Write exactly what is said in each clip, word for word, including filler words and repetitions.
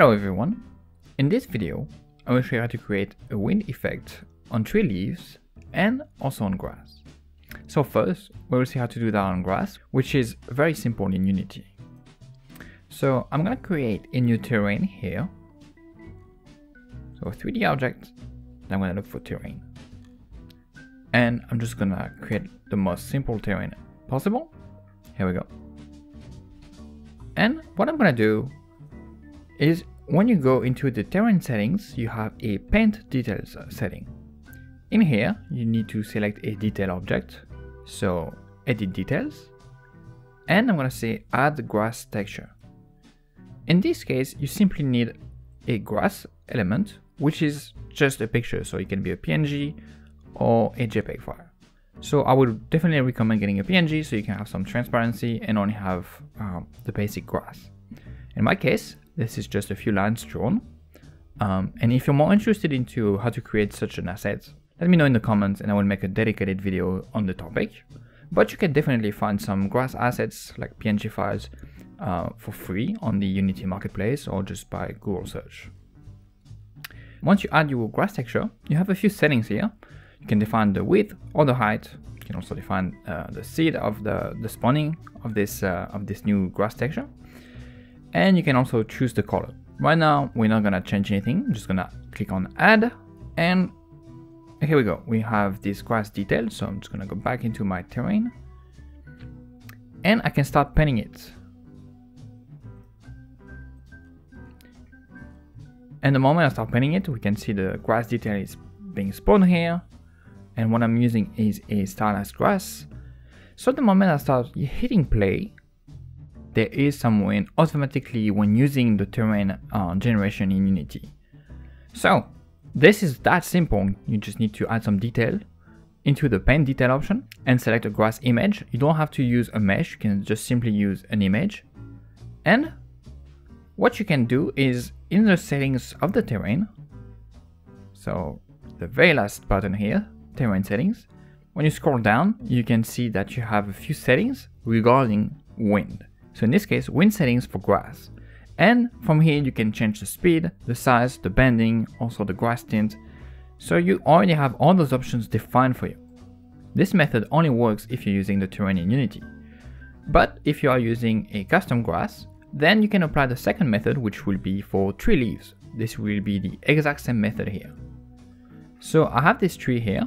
Hello everyone, in this video I will show you how to create a wind effect on tree leaves and also on grass. So first we will see how to do that on grass, which is very simple in Unity. So I'm going to create a new terrain here, so a three D object, and I'm going to look for terrain. And I'm just going to create the most simple terrain possible. Here we go. And what I'm going to do is when you go into the terrain settings, you have a paint details setting. In here, you need to select a detail object. So edit details, and I'm gonna say add grass texture. In this case, you simply need a grass element, which is just a picture. So it can be a P N G or a JPEG file. So I would definitely recommend getting a P N G so you can have some transparency and only have um, the basic grass. In my case, this is just a few lines drawn. Um, and if you're more interested into how to create such an asset, let me know in the comments and I will make a dedicated video on the topic. But you can definitely find some grass assets like P N G files uh, for free on the Unity marketplace or just by Google search. Once you add your grass texture, you have a few settings here. You can define the width or the height. You can also define uh, the seed of the, the spawning of this, uh, of this new grass texture. And you can also choose the color. Right now, we're not gonna change anything. I'm just gonna click on add, and here we go. We have this grass detail. So I'm just gonna go back into my terrain and I can start painting it. And the moment I start painting it, we can see the grass detail is being spawned here. And what I'm using is a stylized grass. So the moment I start hitting play, there is some wind automatically when using the terrain uh, generation in Unity. So this is that simple. You just need to add some detail into the paint detail option and select a grass image. You don't have to use a mesh. You can just simply use an image. And what you can do is in the settings of the terrain, so the very last button here, terrain settings, when you scroll down, you can see that you have a few settings regarding wind. So in this case, wind settings for grass. And from here, you can change the speed, the size, the bending, also the grass tint. So you already have all those options defined for you. This method only works if you're using the terrain in Unity. But if you are using a custom grass, then you can apply the second method, which will be for tree leaves. This will be the exact same method here. So I have this tree here.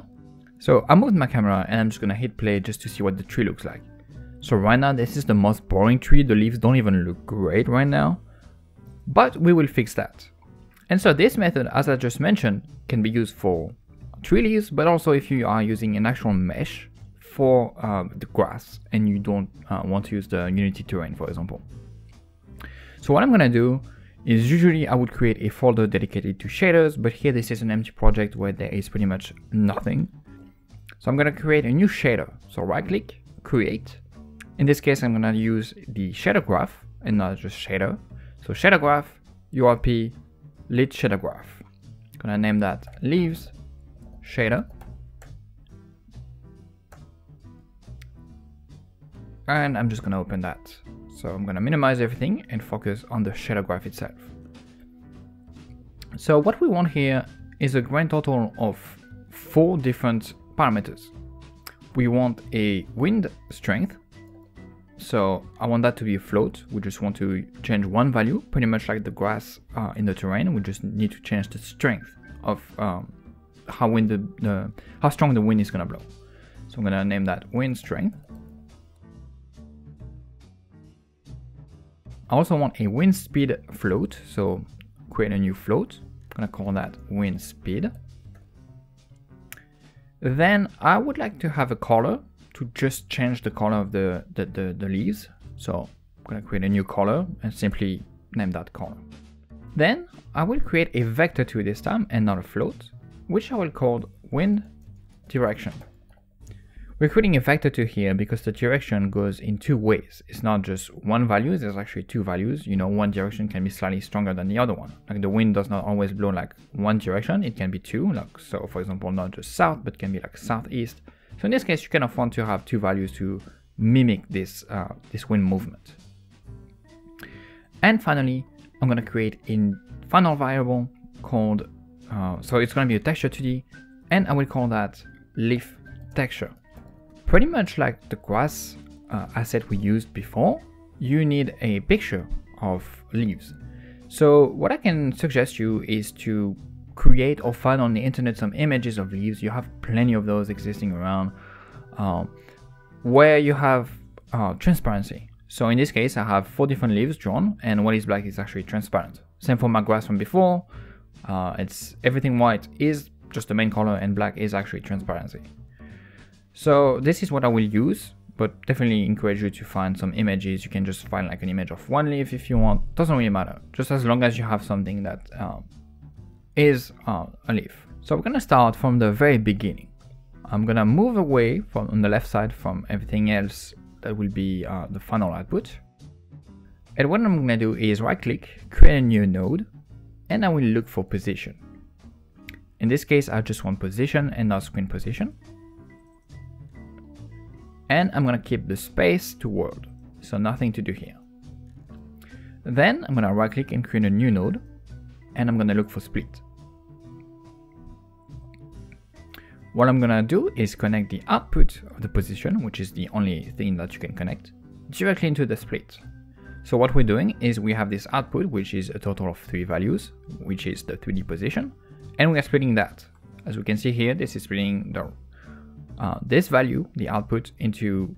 So I moved my camera and I'm just gonna hit play just to see what the tree looks like. So right now, this is the most boring tree. The leaves don't even look great right now, but we will fix that. And so this method, as I just mentioned, can be used for tree leaves, but also if you are using an actual mesh for uh, the grass and you don't uh, want to use the Unity terrain, for example. So what I'm gonna do is usually I would create a folder dedicated to shaders, but here this is an empty project where there is pretty much nothing. So I'm gonna create a new shader. So right click, create. In this case, I'm going to use the shader graph and not just shader. So shader graph, U R P, lit shader graph. I'm going to name that leaves shader. And I'm just going to open that. So I'm going to minimize everything and focus on the shader graph itself. So what we want here is a grand total of four different parameters. We want a wind strength. So I want that to be a float. We just want to change one value, pretty much like the grass uh, in the terrain. We just need to change the strength of um, how wind the, the how strong the wind is gonna blow. So I'm gonna name that wind strength. I also want a wind speed float. So create a new float. I'm gonna call that wind speed. Then I would like to have a color to just change the color of the, the, the, the leaves. So I'm gonna create a new color and simply name that color. Then I will create a vector to this time and not a float, which I will call wind direction. We're creating a vector to here because the direction goes in two ways. It's not just one value, there's actually two values. You know, one direction can be slightly stronger than the other one. Like the wind does not always blow like one direction, it can be two. Like, so for example, not just south, but can be like southeast. So in this case, you kind of want to have two values to mimic this, uh, this wind movement. And finally, I'm going to create a final variable called, uh, so it's going to be a texture two D, and I will call that leaf texture. Pretty much like the grass uh, asset we used before, you need a picture of leaves. So what I can suggest you is to create or find on the internet some images of leaves. You have plenty of those existing around, um, where you have uh, transparency. So in this case, I have four different leaves drawn, and what is black is actually transparent. Same for my grass from before. Uh, it's everything white is just the main color, and black is actually transparency. So this is what I will use, but definitely encourage you to find some images. You can just find like an image of one leaf if you want. Doesn't really matter, just as long as you have something that uh, is uh, a leaf. So we're gonna start from the very beginning. I'm gonna move away from on the left side from everything else that will be uh, the final output. And what I'm gonna do is right click, create a new node, and I will look for position. In this case, I just want position and not screen position. And I'm gonna keep the space to world, so nothing to do here. Then I'm gonna right click and create a new node, and I'm gonna look for split. What I'm gonna do is connect the output of the position, which is the only thing that you can connect, directly into the split. So what we're doing is we have this output, which is a total of three values, which is the three D position, and we are splitting that. As we can see here, this is splitting the, uh, this value, the output, into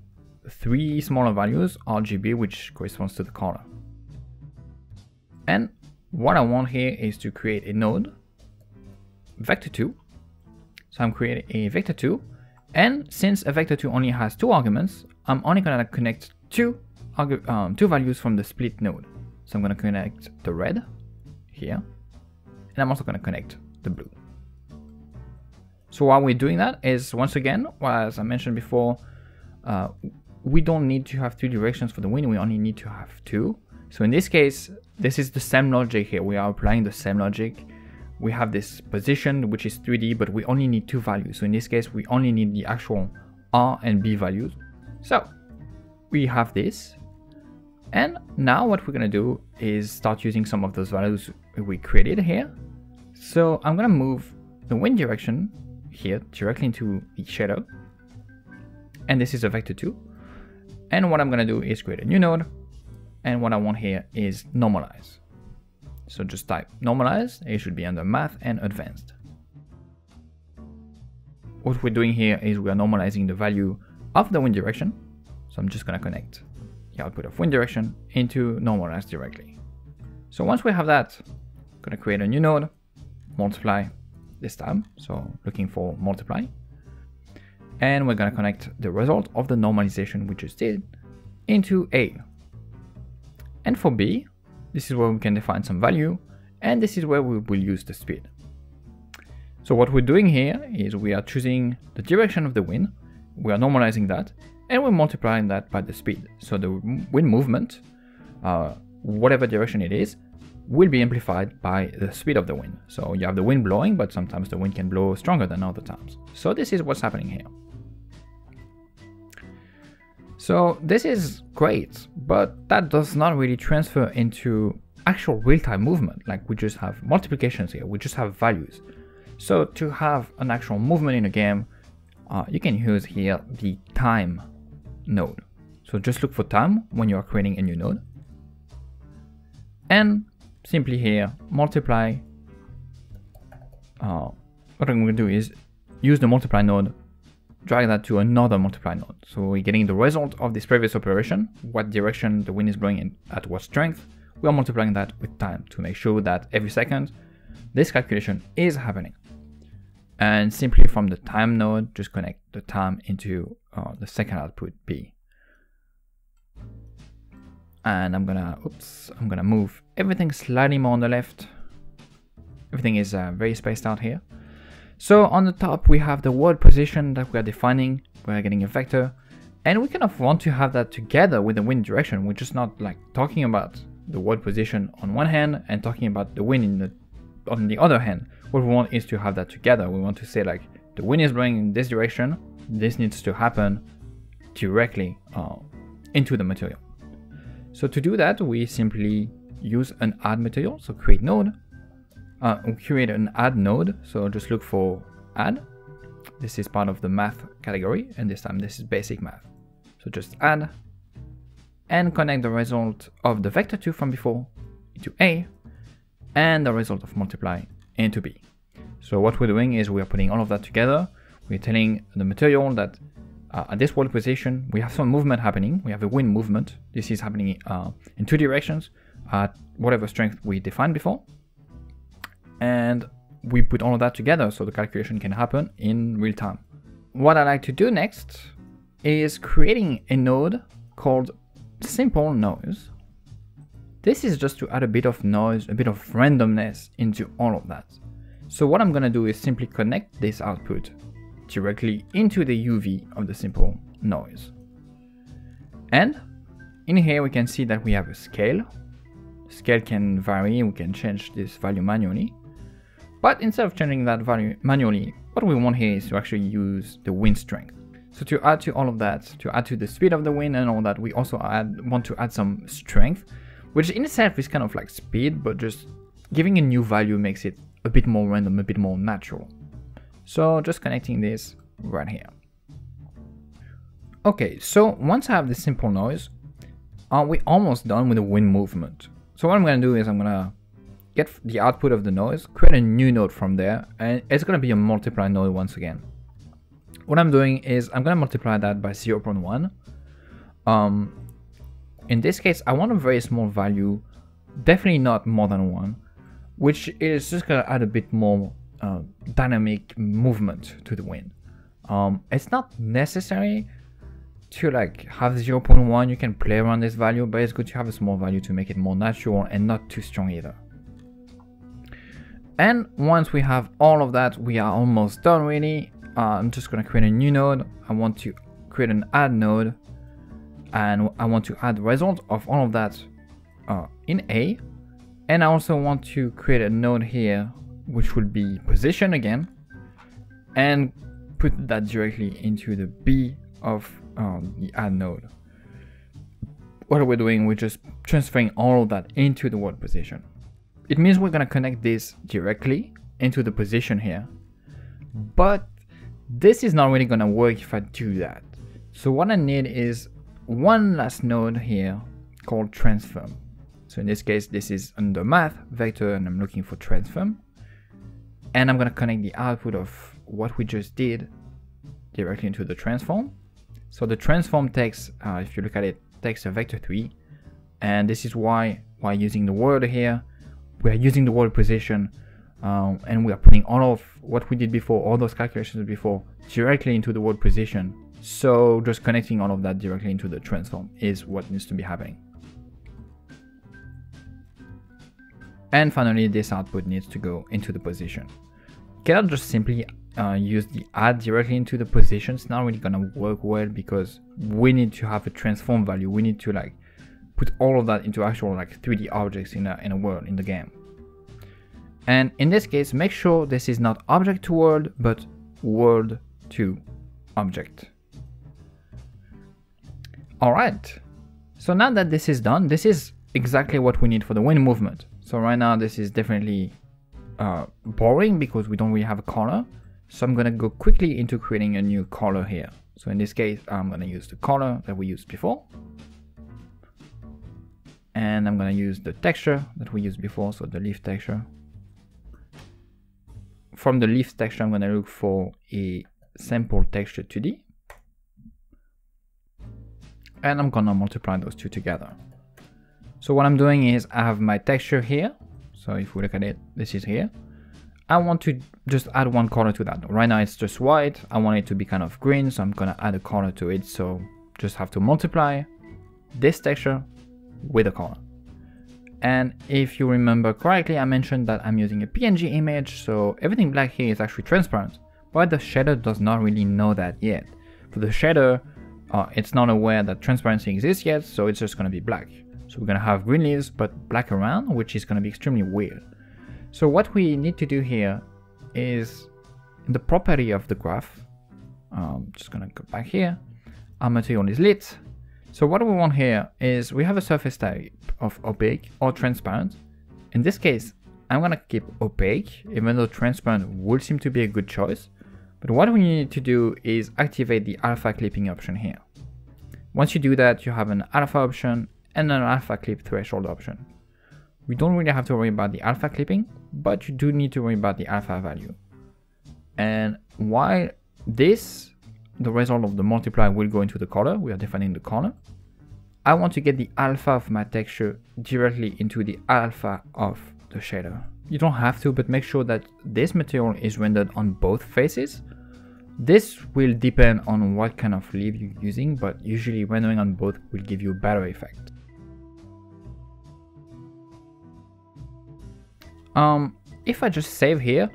three smaller values, R G B, which corresponds to the color. And what I want here is to create a node, vector two. So I'm creating a vector two, and since a vector two only has two arguments, I'm only going to connect two, um, two values from the split node. So I'm going to connect the red here, and I'm also going to connect the blue. So while we're doing that is, once again, well, as I mentioned before, uh, we don't need to have two directions for the wind, we only need to have two. So in this case, this is the same logic here. We are applying the same logic. We have this position, which is three D, but we only need two values. So in this case, we only need the actual R and B values. So we have this. And now what we're going to do is start using some of those values we created here. So I'm going to move the wind direction here directly into the shader. And this is a vector two. And what I'm going to do is create a new node. And what I want here is normalize. So just type normalize, it should be under math and advanced. What we're doing here is we are normalizing the value of the wind direction. So I'm just gonna connect the output of wind direction into normalize directly. So once we have that, I'm gonna create a new node, multiply this time. So looking for multiply. And we're gonna connect the result of the normalization we just did into A. And for B, this is where we can define some value, and this is where we will use the speed. So what we're doing here is we are choosing the direction of the wind, we are normalizing that, and we're multiplying that by the speed. So the wind movement, uh, whatever direction it is, will be amplified by the speed of the wind. So you have the wind blowing, but sometimes the wind can blow stronger than other times. So this is what's happening here. So this is great, but that does not really transfer into actual real-time movement. Like we just have multiplications here, we just have values. So to have an actual movement in a game, uh, you can use here the time node. So just look for time when you are creating a new node. And simply here, multiply. Uh, what I'm going to do is use the multiply node, drag that to another multiply node. So we're getting the result of this previous operation, what direction the wind is blowing and at what strength. We are multiplying that with time to make sure that every second this calculation is happening. And simply from the time node, just connect the time into uh, the second output B. And I'm gonna, oops, I'm gonna move everything slightly more on the left. Everything is uh, very spaced out here. So on the top, we have the world position that we are defining. We are getting a vector, and we kind of want to have that together with the wind direction. We're just not like talking about the world position on one hand and talking about the wind in the, on the other hand. What we want is to have that together. We want to say like the wind is blowing in this direction. This needs to happen directly uh, into the material. So to do that, we simply use an add material, so create node, uh, create an add node, so just look for add. This is part of the math category, and this time this is basic math. So just add, and connect the result of the vector two from before into A, and the result of multiply into B. So what we're doing is we are putting all of that together. We're telling the material that uh, at this world position, we have some movement happening. We have a wind movement. This is happening uh, in two directions at whatever strength we defined before. And we put all of that together so the calculation can happen in real time. What I like to do next is creating a node called Simple Noise. This is just to add a bit of noise, a bit of randomness into all of that. So what I'm going to do is simply connect this output directly into the U V of the Simple Noise. And in here we can see that we have a scale. Scale can vary, we can change this value manually. But instead of changing that value manually, what we want here is to actually use the wind strength. So to add to all of that, to add to the speed of the wind and all that, we also add, want to add some strength, which in itself is kind of like speed, but just giving a new value makes it a bit more random, a bit more natural. So just connecting this right here. Okay, so once I have the Simple Noise, uh, we're almost done with the wind movement. So what I'm gonna do is I'm gonna get the output of the noise, create a new node from there, and it's gonna be a multiply node once again. What I'm doing is I'm gonna multiply that by zero point one. Um, In this case, I want a very small value, definitely not more than one, which is just going to add a bit more uh, dynamic movement to the wind. Um, it's not necessary to like have zero point one, you can play around this value, but it's good to have a small value to make it more natural and not too strong either. And once we have all of that, we are almost done really. Uh, I'm just going to create a new node. I want to create an add node. And I want to add the result of all of that uh, in A. And I also want to create a node here, which will be position again, and put that directly into the B of um, the add node. What are we doing? We're just transferring all of that into the world position. It means we're going to connect this directly into the position here. But this is not really going to work if I do that. So what I need is one last node here called transform. So in this case, this is under math vector, and I'm looking for transform, and I'm going to connect the output of what we just did directly into the transform. So the transform takes, uh, if you look at it, takes a vector three, and this is why why using the word here, we are using the word position, um, and we are putting all of what we did before, all those calculations before, directly into the word position. So just connecting all of that directly into the transform is what needs to be happening. And finally, this output needs to go into the position. You cannot just simply uh, use the add directly into the position. It's not really gonna work well because we need to have a transform value. We need to like put all of that into actual like three D objects in a, in a world, in the game. And in this case, make sure this is not object to world, but world to object. All right, so now that this is done, this is exactly what we need for the wind movement. So right now this is definitely uh, boring because we don't really have a color. So I'm gonna go quickly into creating a new color here. So in this case, I'm gonna use the color that we used before. And I'm gonna use the texture that we used before, so the leaf texture. From the leaf texture, I'm gonna look for a sample texture two D. And I'm gonna multiply those two together. So what I'm doing is I have my texture here. So if we look at it, this is here. I want to just add one color to that. Right now it's just white. I want it to be kind of green, so I'm gonna add a color to it. So just have to multiply this texture with a color. And if you remember correctly, I mentioned that I'm using a P N G image. So everything black here is actually transparent, but the shader does not really know that yet. For the shader, Uh, it's not aware that transparency exists yet, so it's just going to be black. So we're going to have green leaves, but black around, which is going to be extremely weird. So what we need to do here is in the property of the graph. I'm um, just going to go back here. Our material is lit. So what we want here is we have a surface type of opaque or transparent. In this case, I'm gonna keep opaque, even though transparent would seem to be a good choice. But what we need to do is activate the alpha clipping option here. Once you do that, you have an alpha option and an alpha clip threshold option. We don't really have to worry about the alpha clipping, but you do need to worry about the alpha value. And while this, the result of the multiply will go into the color, we are defining the color, I want to get the alpha of my texture directly into the alpha of the shader. You don't have to, but make sure that this material is rendered on both faces. This will depend on what kind of leaf you're using, but usually rendering on both will give you a better effect. Um, if I just save here,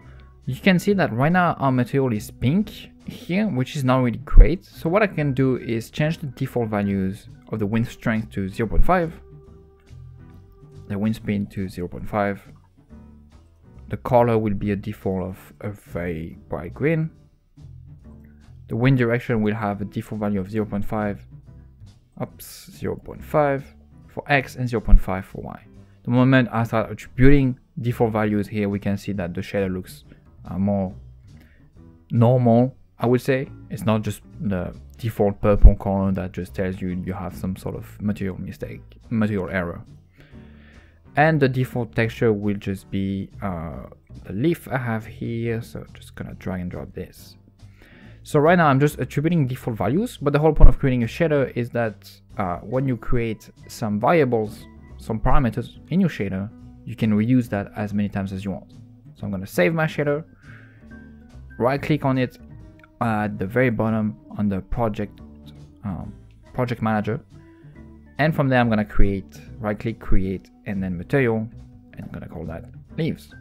you can see that right now our material is pink here, which is not really great. So what I can do is change the default values of the wind strength to zero point five, the wind speed to zero point five. The color will be a default of a very bright green. The wind direction will have a default value of zero point five, oops, zero point five for X and zero point five for Y. The moment I start attributing default values here, we can see that the shader looks uh, more normal, I would say. It's not just the default purple color that just tells you you have some sort of material mistake, material error. And the default texture will just be uh, the leaf I have here, so just gonna drag and drop this. So right now I'm just attributing default values, but the whole point of creating a shader is that uh, when you create some variables, some parameters in your shader, you can reuse that as many times as you want. So I'm gonna save my shader, right click on it at the very bottom on the project, um, project manager. And from there, I'm gonna create, right click, create, and then material, and I'm gonna call that leaves.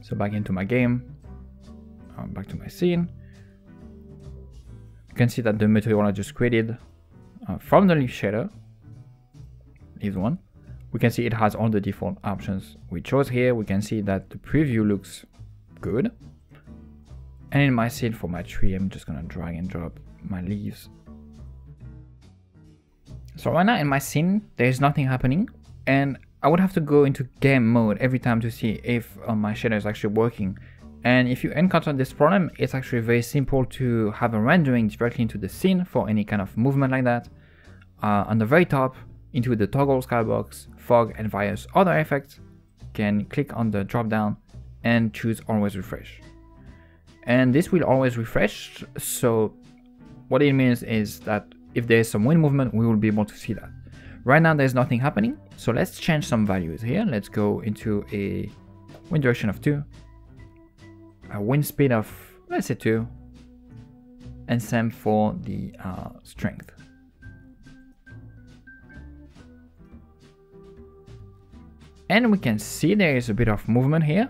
So back into my game, um, back to my scene. You can see that the material I just created uh, from the leaf shader, leaves one, we can see it has all the default options we chose here. We can see that the preview looks good. And in my scene for my tree, I'm just gonna drag and drop my leaves. So right now in my scene, there's nothing happening, and I would have to go into game mode every time to see if uh, my shader is actually working. And if you encounter this problem, it's actually very simple to have a rendering directly into the scene for any kind of movement like that. Uh, on the very top, into the toggle skybox, fog, and various other effects, you can click on the drop down and choose always refresh. And this will always refresh, so what it means is that if there's some wind movement, we will be able to see that. Right now, there's nothing happening. So let's change some values here. Let's go into a wind direction of two, a wind speed of, let's say two, and same for the uh, strength. And we can see there is a bit of movement here.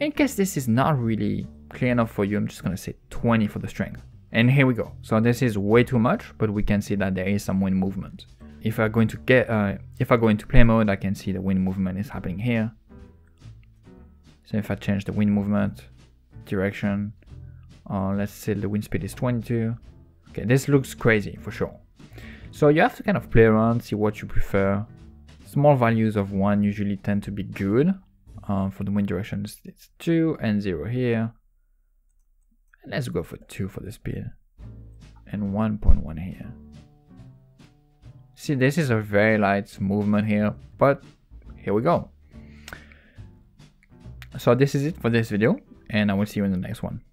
In case this is not really clear enough for you, I'm just gonna say twenty for the strength. And here we go. So this is way too much, but we can see that there is some wind movement. If I go into get, uh, if I go into play mode, I can see the wind movement is happening here. So if I change the wind movement direction, uh, let's say the wind speed is twenty-two. Okay, this looks crazy for sure. So you have to kind of play around, see what you prefer. Small values of one usually tend to be good. Uh, for the wind direction, it's two and zero here. Let's go for two for the speed and one point one here. See, this is a very light movement here, but here we go. So this is it for this video, and I will see you in the next one.